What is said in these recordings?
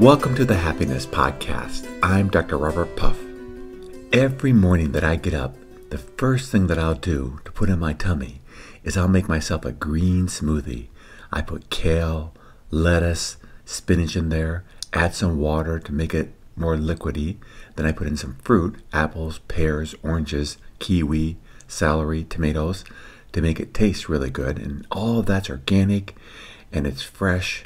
Welcome to the Happiness Podcast. I'm Dr. Robert Puff. Every morning that I get up, the first thing that I'll do to put in my tummy is I'll make myself a green smoothie. I put kale, lettuce, spinach in there, add some water to make it more liquidy. Then I put in some fruit, apples, pears, oranges, kiwi, celery, tomatoes, to make it taste really good. And all of that's organic, and it's fresh,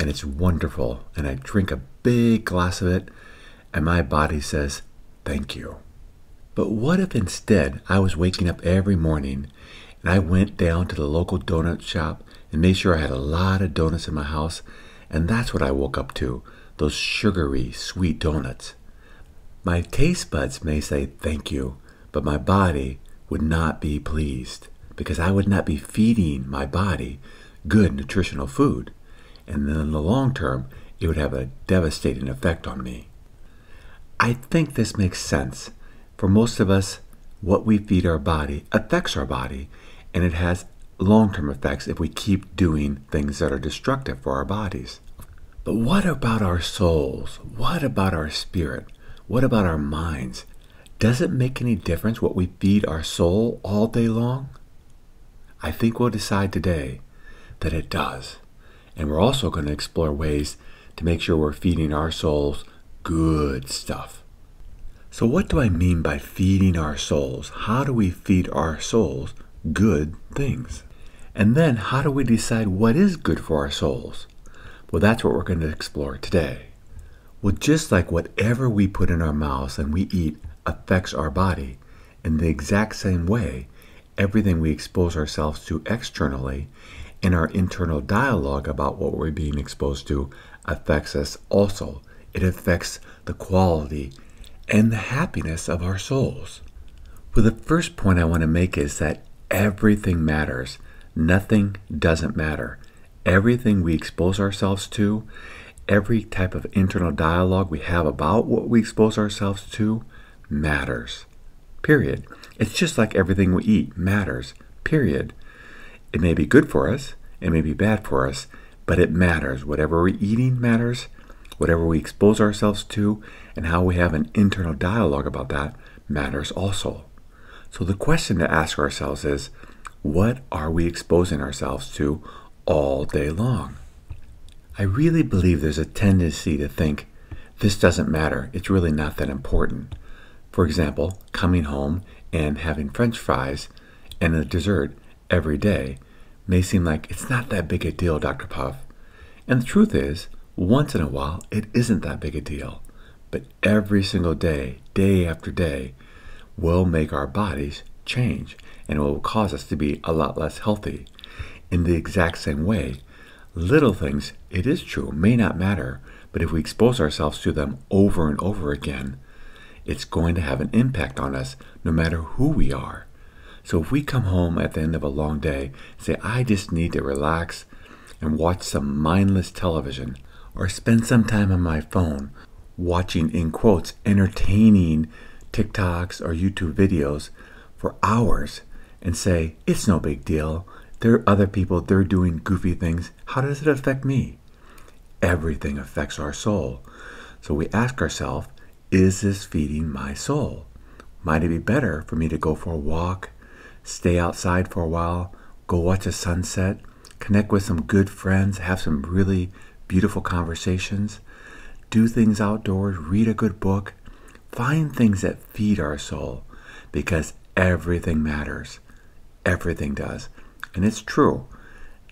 and it's wonderful. And I drink a big glass of it, and my body says, thank you. But what if instead I was waking up every morning and I went down to the local donut shop and made sure I had a lot of donuts in my house, and that's what I woke up to, those sugary, sweet donuts. My taste buds may say thank you, but my body would not be pleased because I would not be feeding my body good nutritional food. And then in the long term, it would have a devastating effect on me. I think this makes sense. For most of us, what we feed our body affects our body, and it has long-term effects if we keep doing things that are destructive for our bodies. But what about our souls? What about our spirit? What about our minds? Does it make any difference what we feed our soul all day long? I think we'll decide today that it does. And we're also going to explore ways to make sure we're feeding our souls good stuff. So what do I mean by feeding our souls? How do we feed our souls good things? And then how do we decide what is good for our souls? Well, that's what we're going to explore today. Well, just like whatever we put in our mouths and we eat affects our body, in the exact same way, everything we expose ourselves to externally and our internal dialogue about what we're being exposed to affects us also. It affects the quality and the happiness of our souls. Well, the first point I want to make is that everything matters. Nothing doesn't matter. Everything we expose ourselves to, every type of internal dialogue we have about what we expose ourselves to, matters. Period. It's just like everything we eat matters. Period. It may be good for us, it may be bad for us, but it matters. Whatever we're eating matters, whatever we expose ourselves to, and how we have an internal dialogue about that matters also. So the question to ask ourselves is, what are we exposing ourselves to all day long? I really believe there's a tendency to think, this doesn't matter, it's really not that important. For example, coming home and having French fries and a dessert every day may seem like it's not that big a deal, Dr. Puff. And the truth is, once in a while, it isn't that big a deal. But every single day, day after day, will make our bodies change, and it will cause us to be a lot less healthy. In the exact same way, little things, it is true, may not matter, but if we expose ourselves to them over and over again, it's going to have an impact on us no matter who we are. So if we come home at the end of a long day and say, I just need to relax and watch some mindless television or spend some time on my phone watching, in quotes, entertaining TikToks or YouTube videos for hours and say, it's no big deal. There are other people, they're doing goofy things. How does it affect me? Everything affects our soul. So we ask ourselves, is this feeding my soul? Might it be better for me to go for a walk, stay outside for a while, go watch a sunset, connect with some good friends, have some really beautiful conversations, do things outdoors, read a good book, find things that feed our soul, because everything matters. Everything does. And it's true.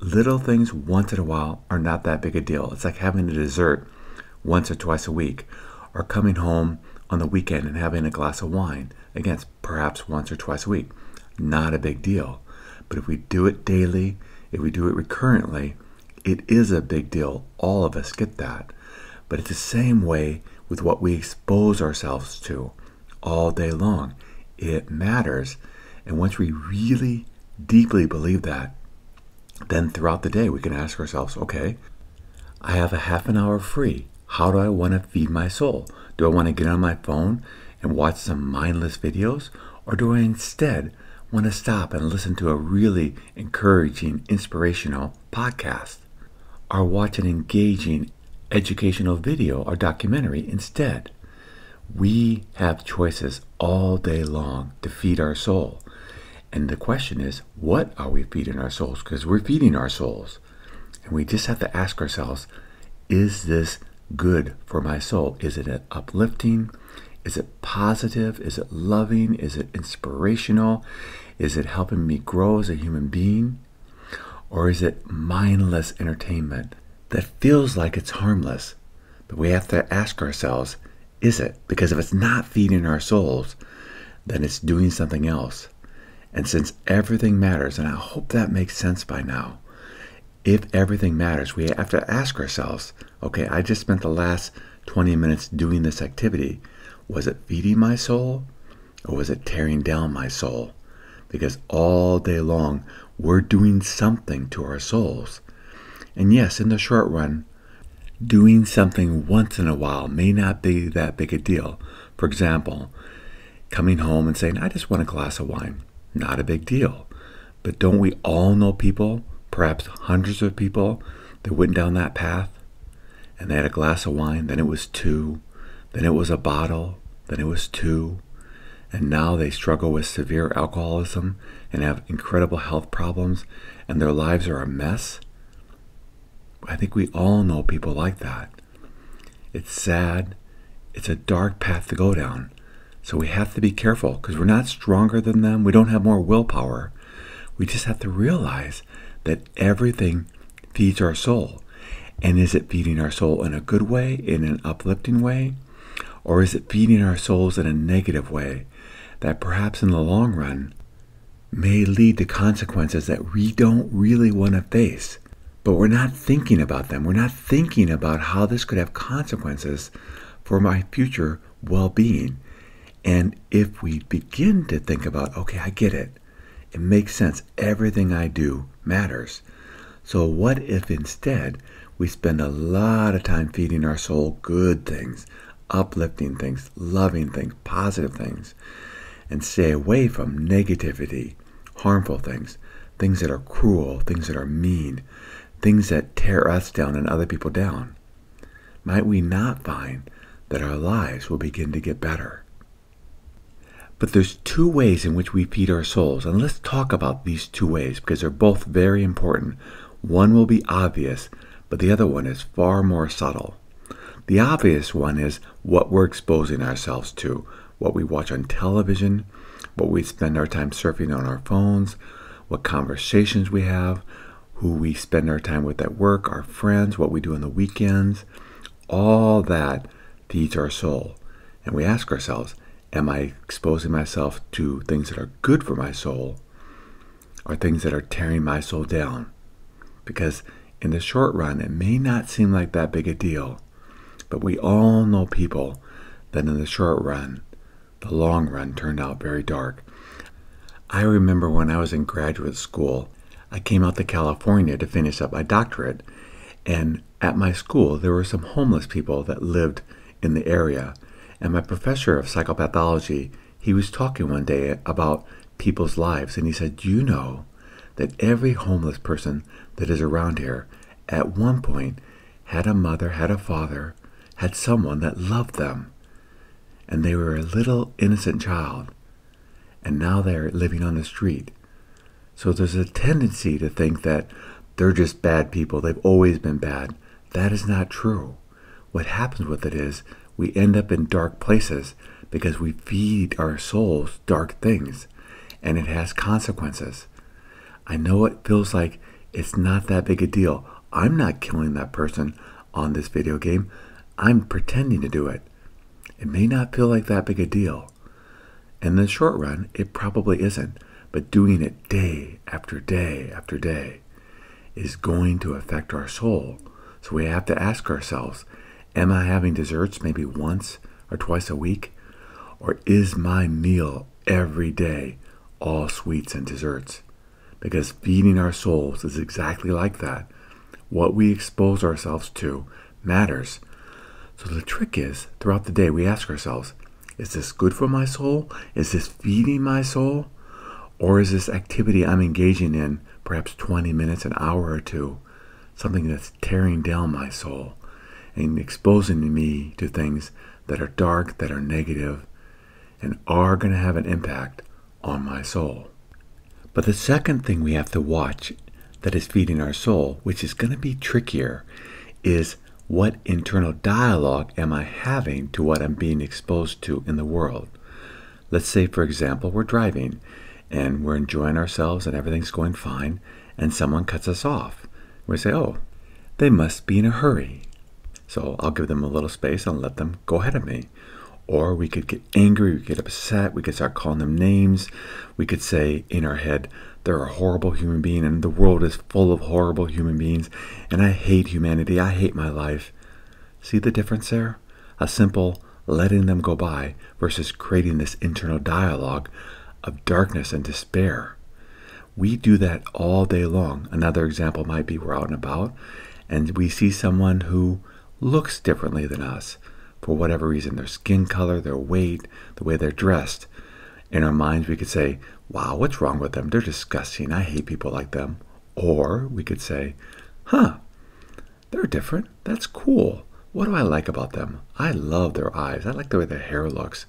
Little things once in a while are not that big a deal. It's like having a dessert once or twice a week, or coming home on the weekend and having a glass of wine, again, perhaps once or twice a week. Not a big deal. But if we do it daily, if we do it recurrently, it is a big deal. All of us get that. But it's the same way with what we expose ourselves to all day long. It matters. And once we really deeply believe that, then throughout the day we can ask ourselves, okay, I have a half an hour free. How do I want to feed my soul? Do I want to get on my phone and watch some mindless videos? Or do I instead want to stop and listen to a really encouraging, inspirational podcast, or watch an engaging, educational video or documentary instead. We have choices all day long to feed our soul. And the question is, what are we feeding our souls? Because we're feeding our souls. And we just have to ask ourselves, is this good for my soul? Is it uplifting? Is it positive? Is it loving? Is it inspirational? Is it helping me grow as a human being? Or is it mindless entertainment that feels like it's harmless? But we have to ask ourselves, is it? Because if it's not feeding our souls, then it's doing something else. And since everything matters, and I hope that makes sense by now, if everything matters, we have to ask ourselves, okay, I just spent the last 20 minutes doing this activity. Was it feeding my soul, or was it tearing down my soul? Because all day long, we're doing something to our souls. And yes, in the short run, doing something once in a while may not be that big a deal. For example, coming home and saying, I just want a glass of wine. Not a big deal. But don't we all know people, perhaps hundreds of people, that went down that path? And they had a glass of wine, then it was two, then it was a bottle, then it was two. And now they struggle with severe alcoholism and have incredible health problems, and their lives are a mess. I think we all know people like that. It's sad. It's a dark path to go down. So we have to be careful, because we're not stronger than them. We don't have more willpower. We just have to realize that everything feeds our soul. And is it feeding our soul in a good way, in an uplifting way? Or is it feeding our souls in a negative way that perhaps in the long run may lead to consequences that we don't really want to face? But we're not thinking about them. We're not thinking about how this could have consequences for my future well-being. And if we begin to think about, okay, I get it. It makes sense. Everything I do matters. So what if instead we spend a lot of time feeding our soul good things, uplifting things, loving things, positive things, and stay away from negativity, harmful things, things that are cruel, things that are mean, things that tear us down and other people down? Might we not find that our lives will begin to get better? But there's two ways in which we feed our souls, and let's talk about these two ways because they're both very important. One will be obvious, but the other one is far more subtle. The obvious one is what we're exposing ourselves to, what we watch on television, what we spend our time surfing on our phones, what conversations we have, who we spend our time with at work, our friends, what we do on the weekends. All that feeds our soul. And we ask ourselves, am I exposing myself to things that are good for my soul or things that are tearing my soul down? Because in the short run, it may not seem like that big a deal, but we all know people that in the short run, the long run turned out very dark. I remember when I was in graduate school, I came out to California to finish up my doctorate, and at my school there were some homeless people that lived in the area, and my professor of psychopathology, he was talking one day about people's lives, and he said, do you know that every homeless person that is around here at one point had a mother, had a father, had someone that loved them, and they were a little innocent child, and now they're living on the street? So there's a tendency to think that they're just bad people. They've always been bad. That is not true. What happens with it is we end up in dark places because we feed our souls dark things, and it has consequences. I know it feels like it's not that big a deal. I'm not killing that person on this video game. I'm pretending to do it. It may not feel like that big a deal. In the short run, it probably isn't. But doing it day after day after day is going to affect our soul. So we have to ask ourselves, am I having desserts maybe once or twice a week? Or is my meal every day all sweets and desserts? Because feeding our souls is exactly like that. What we expose ourselves to matters. So the trick is, throughout the day, we ask ourselves, is this good for my soul? Is this feeding my soul? Or is this activity I'm engaging in, perhaps 20 minutes, an hour or two, something that's tearing down my soul? and exposing me to things that are dark, that are negative, and are going to have an impact on my soul. But the second thing we have to watch that is feeding our soul, which is going to be trickier, is what internal dialogue am I having to what I'm being exposed to in the world? Let's say, for example, we're driving and we're enjoying ourselves and everything's going fine, and someone cuts us off. We say, oh, they must be in a hurry, so I'll give them a little space and let them go ahead of me. Or we could get angry, we could get upset, we could start calling them names. We could say in our head, they're a horrible human being and the world is full of horrible human beings and I hate humanity, I hate my life. See the difference there? A simple letting them go by versus creating this internal dialogue of darkness and despair. We do that all day long. Another example might be we're out and about and we see someone who looks differently than us. For whatever reason, their skin color, their weight, the way they're dressed. In our minds, we could say, wow, what's wrong with them? They're disgusting. I hate people like them. Or we could say, huh, they're different. That's cool. What do I like about them? I love their eyes. I like the way their hair looks.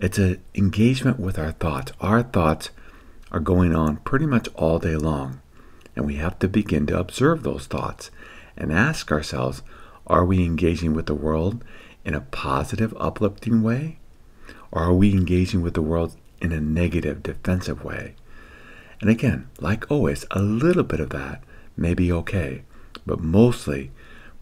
It's an engagement with our thoughts. Our thoughts are going on pretty much all day long. And we have to begin to observe those thoughts and ask ourselves, are we engaging with the world in a positive, uplifting way? Or are we engaging with the world in a negative, defensive way? And again, like always, a little bit of that may be okay, but mostly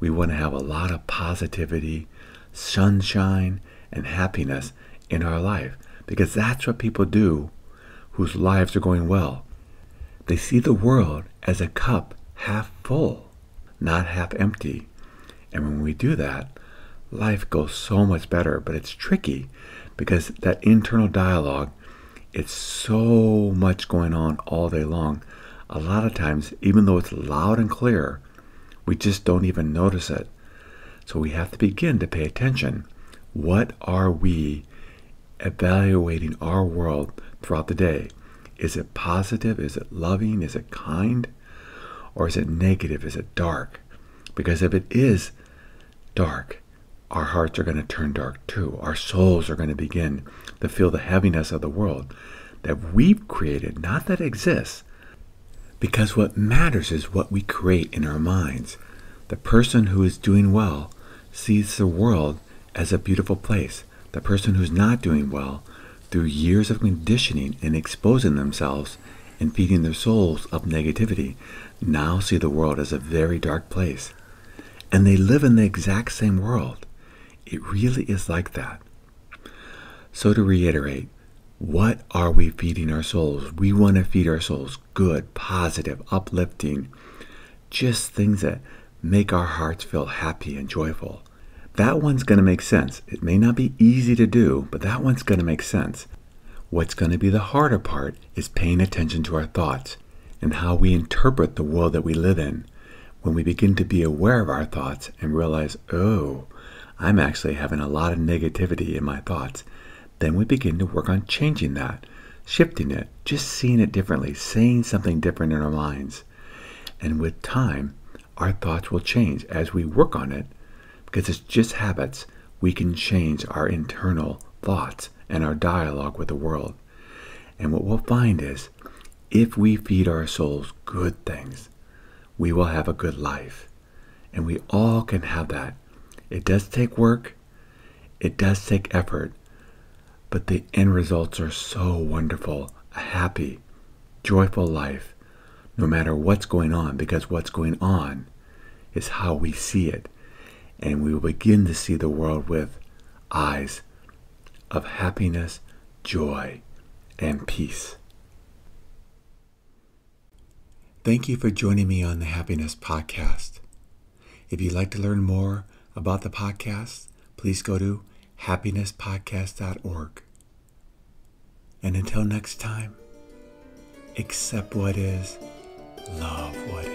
we want to have a lot of positivity, sunshine, and happiness in our life, because that's what people do whose lives are going well. They see the world as a cup half full, not half empty. And when we do that, life goes so much better. But it's tricky because that internal dialogue, it's so much going on all day long. A lot of times, even though it's loud and clear, we just don't even notice it. So we have to begin to pay attention. What are we evaluating our world throughout the day? Is it positive? Is it loving? Is it kind? Or is it negative? Is it dark? Because if it is dark, our hearts are going to turn dark too. Our souls are going to begin to feel the heaviness of the world that we've created, not that exists. Because what matters is what we create in our minds. The person who is doing well sees the world as a beautiful place. The person who's not doing well, through years of conditioning and exposing themselves and feeding their souls up negativity, now see the world as a very dark place. And they live in the exact same world. It really is like that. So to reiterate, what are we feeding our souls? We want to feed our souls good, positive, uplifting, just things that make our hearts feel happy and joyful. That one's going to make sense. It may not be easy to do, but that one's going to make sense. What's going to be the harder part is paying attention to our thoughts and how we interpret the world that we live in. When we begin to be aware of our thoughts and realize, oh, I'm actually having a lot of negativity in my thoughts, then we begin to work on changing that, shifting it, just seeing it differently, saying something different in our minds. And with time, our thoughts will change as we work on it, because it's just habits. We can change our internal thoughts and our dialogue with the world. And what we'll find is, if we feed our souls good things, we will have a good life. And we all can have that. It does take work. It does take effort. But the end results are so wonderful. A happy, joyful life, no matter what's going on, because what's going on is how we see it. And we will begin to see the world with eyes of happiness, joy, and peace. Thank you for joining me on the Happiness Podcast. If you'd like to learn more about the podcast, please go to happinesspodcast.org. And until next time, accept what is, love what is.